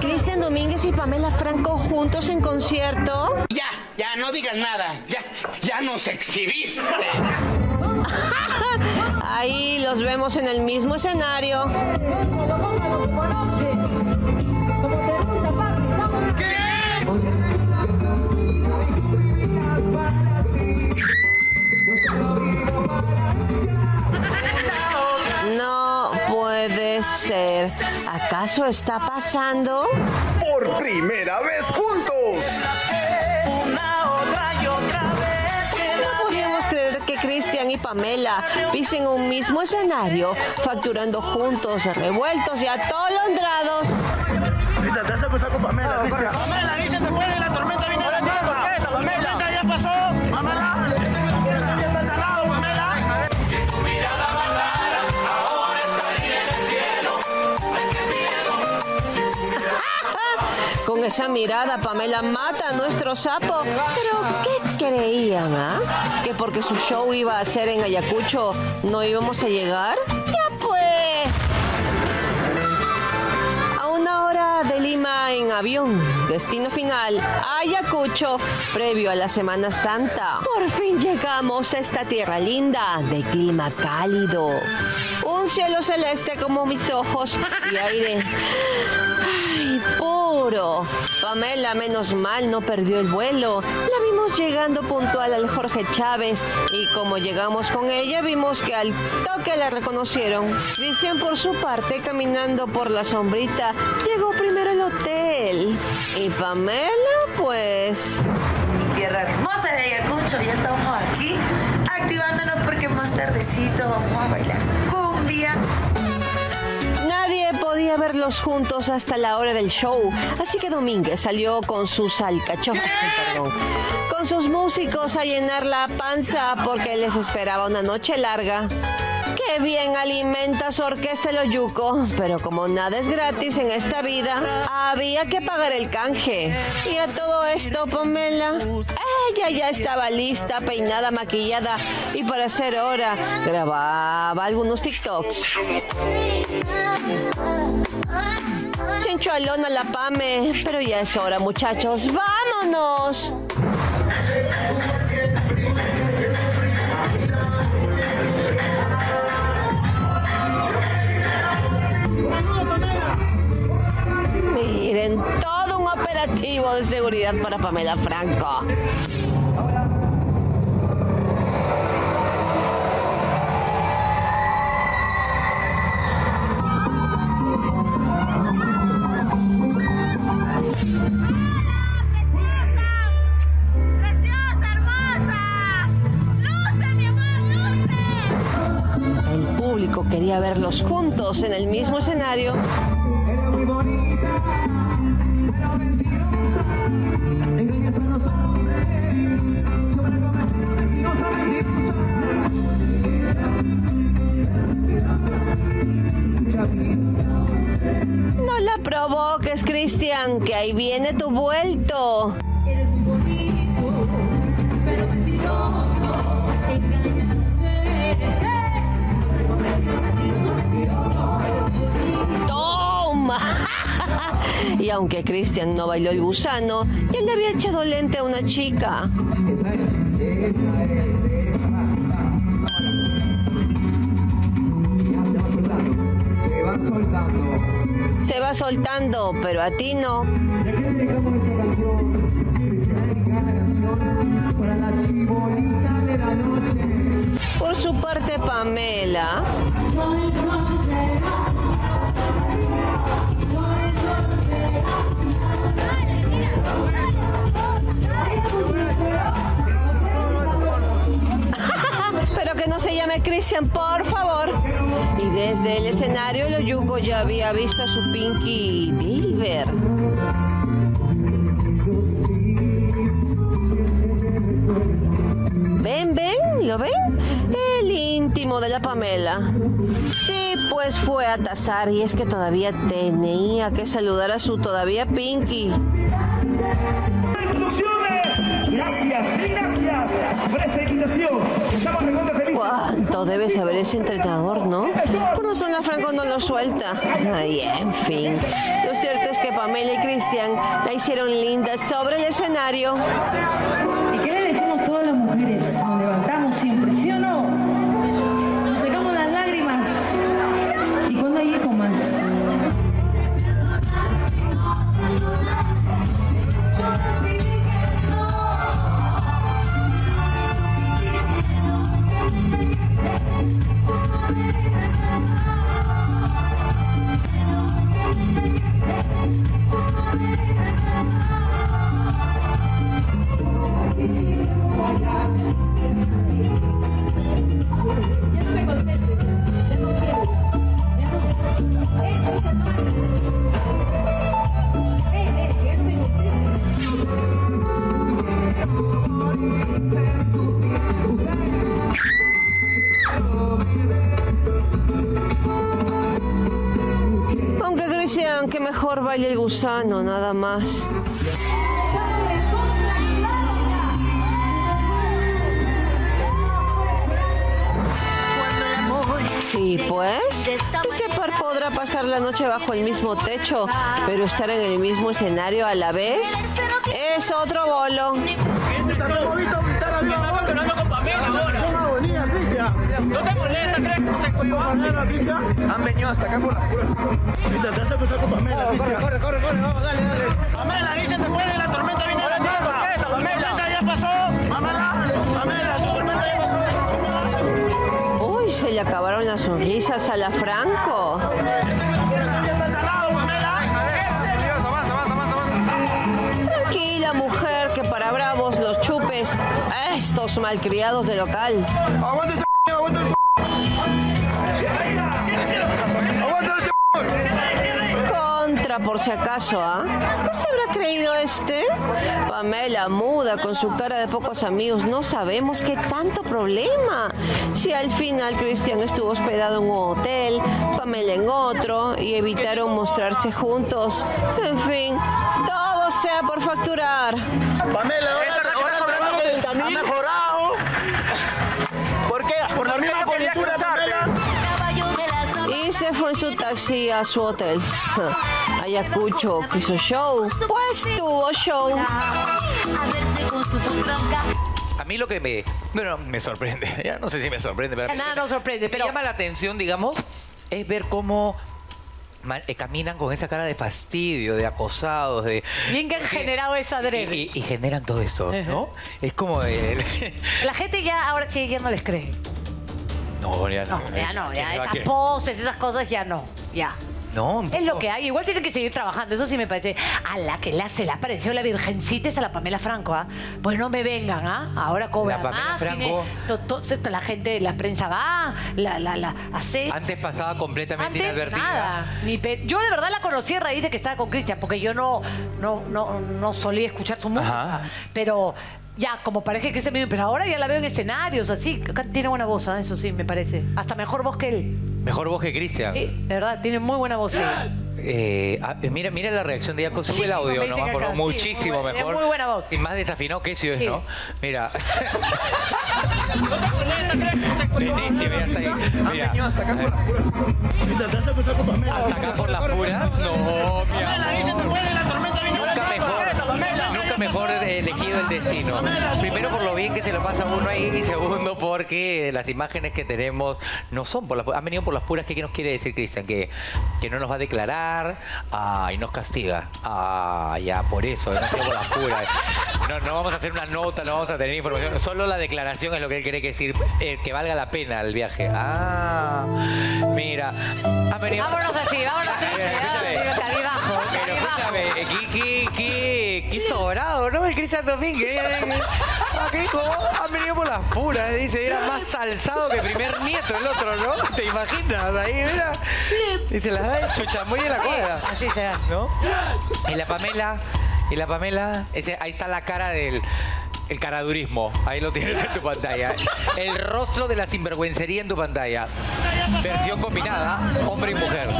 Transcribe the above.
Christian Domínguez y Pamela Franco juntos en concierto. Ya no digas nada, ya nos exhibiste. Ahí los vemos en el mismo escenario. No puede ser. ¿Acaso está pasando? Por primera vez juntos. Christian y Pamela pisen un mismo escenario, facturando juntos, revueltos y atolondrados. Pamela, dice que puede la tormenta viene a la tierra. La tormenta ya pasó. Pamela, Pamela. Si tu mirada bajara, ahora estaría en el cielo. Con esa mirada, Pamela mata a nuestro sapo. Pero, ¿qué creían, que porque su show iba a ser en Ayacucho, no íbamos a llegar? ¡Ya pues! A una hora de Lima en avión, destino final, Ayacucho, previo a la Semana Santa. Por fin llegamos a esta tierra linda, de clima cálido. Un cielo celeste como mis ojos y aire... ¡ay, puro! Pamela, menos mal, no perdió el vuelo. La vimos llegando puntual al Jorge Chávez y como llegamos con ella, vimos que al toque la reconocieron. Christian, por su parte, caminando por la sombrita, llegó primero al hotel. Y Pamela, pues... mi tierra hermosa de Ayacucho, ya estamos aquí, activándonos porque más tardecito vamos a bailar cumbia. Nadie podía verlos juntos hasta la hora del show, así que Domínguez salió con sus sus músicos a llenar la panza porque les esperaba una noche larga. ¡Qué bien alimenta su orquesta el Oyuco! Pero como nada es gratis en esta vida, había que pagar el canje. Y a todo esto, Pamela, ella ya estaba lista, peinada, maquillada y para hacer hora grababa algunos TikToks. Chinchualona la Pame, pero ya es hora, muchachos, ¡vámonos! Miren, todo un operativo de seguridad para Pamela Franco. Quería verlos juntos en el mismo escenario. Era muy bonita, pero mentirosa. Engañas a los hombres. Sobre la comedia, mentirosa, mentirosa. No la provoques, Christian, que ahí viene tu vuelto. Eres muy bonito, pero mentiroso. Engañas a los hombres. ¡Toma! Y aunque Christian no bailó el gusano, ya le había echado lente a una chica. Se va soltando, pero a ti no. Por su parte, Pamela pero que no se llame Christian, por favor. Y desde el escenario el Oyuco ya había visto a su Pinky Bilber. ¿Ven? ¿Lo ven? El íntimo de la Pamela. Sí, pues fue a tasar y es que todavía tenía que saludar a su todavía Pinky. Gracias. Por esta invitación. Estamos recontra felices. ¿Cuánto debe saber ese entrenador, no? Rosana Franco no lo suelta. Ay, en fin. Lo cierto es que Pamela y Christian la hicieron linda sobre el escenario. ¿Y qué le decimos todas las mujeres? Nos levantamos siempre, ¿sí o no? Nos secamos las lágrimas. ¿Y cuando hay eco más? Aunque Christian, que mejor baile el gusano, nada más. Sí, pues, este par podrá pasar la noche bajo el mismo techo, pero estar en el mismo escenario a la vez es otro bolo. No te molesta, ¿crees? Han venido hasta acá por la cura. Corre, vamos, dale. Pamela, dice después de la tormenta viene la tormenta. Pamela, ya pasó. Pamela, su tormenta ya pasó. Uy, se le acabaron las sonrisas a la Franco. Tranquila, mujer, que para bravos los chupes a estos malcriados de local. Contra por si acaso, ¿ah? ¿Qué se habrá creído este? Pamela, muda, con su cara de pocos amigos, no sabemos qué tanto problema. Si al final Christian estuvo hospedado en un hotel, Pamela en otro, y evitaron mostrarse juntos. En fin, todo sea por facturar. Pamela, ahora ha mejorado. ¿Por qué? Por la misma coyuntura, Pamela. Y se fue en su taxi a su hotel. Ayacucho quiso show, pues tuvo show. A mí lo que me sorprende, ya no sé si me sorprende, pero nada no sorprende, pero llama la atención, digamos, es ver cómo caminan con esa cara de fastidio, de acosados, de... Bien que han generado esa adrede. Y generan todo eso, ¿no? Uh-huh. Es como... La gente ya, ahora sí, ya no les cree. No, ya esas poses, esas cosas ya no, ya. No, es lo que hay, igual tienen que seguir trabajando, eso sí me parece. A la que se le apareció la virgencita es a la Pamela Franco, ¿ah? Pues no me vengan, ¿ah? Ahora cobra más, Franco... la gente, la prensa va, la hace... Antes pasaba completamente inadvertida. Nada, yo de verdad la conocí a raíz de que estaba con Christian, porque yo no solía escuchar su música, pero... Ya, como parece que ese medio, pero ahora ya la veo en escenarios, así, tiene buena voz, ¿eh? Eso sí, me parece. Hasta mejor voz que él. Mejor voz que Christian. Sí, de verdad, tiene muy buena voz. Mira la reacción de Iaco, sube el audio, ¿no? Acá, muchísimo sí, mejor. Tiene muy buena voz. Y más desafinado que si es, sí. ¿No? Mira. Hasta acá por las puras. No, mejor elegido el destino. Primero por lo bien que se lo pasa uno ahí y segundo porque las imágenes que tenemos no son por las puras. Han venido por las puras. ¿Qué nos quiere decir Christian? Que no nos va a declarar y nos castiga. Ya, por eso. No por las puras. No vamos a hacer una nota, no vamos a tener información. Solo la declaración es lo que él quiere decir. Que valga la pena el viaje. Mira. Han venido... Vámonos así, vámonos así. Abajo. Pero escúchame, qué sobrado, ¿no? El Christian Domínguez. Han venido por las puras, dice, era más alzado que primer nieto el otro, ¿no? ¿Te imaginas? Ahí, mira. Y se las da el chuchamoy en la cuerda. Así se da, ¿no? Y la Pamela, ahí está la cara del... El caradurismo, ahí lo tienes en tu pantalla. El rostro de la sinvergüencería en tu pantalla. Versión combinada, hombre y mujer.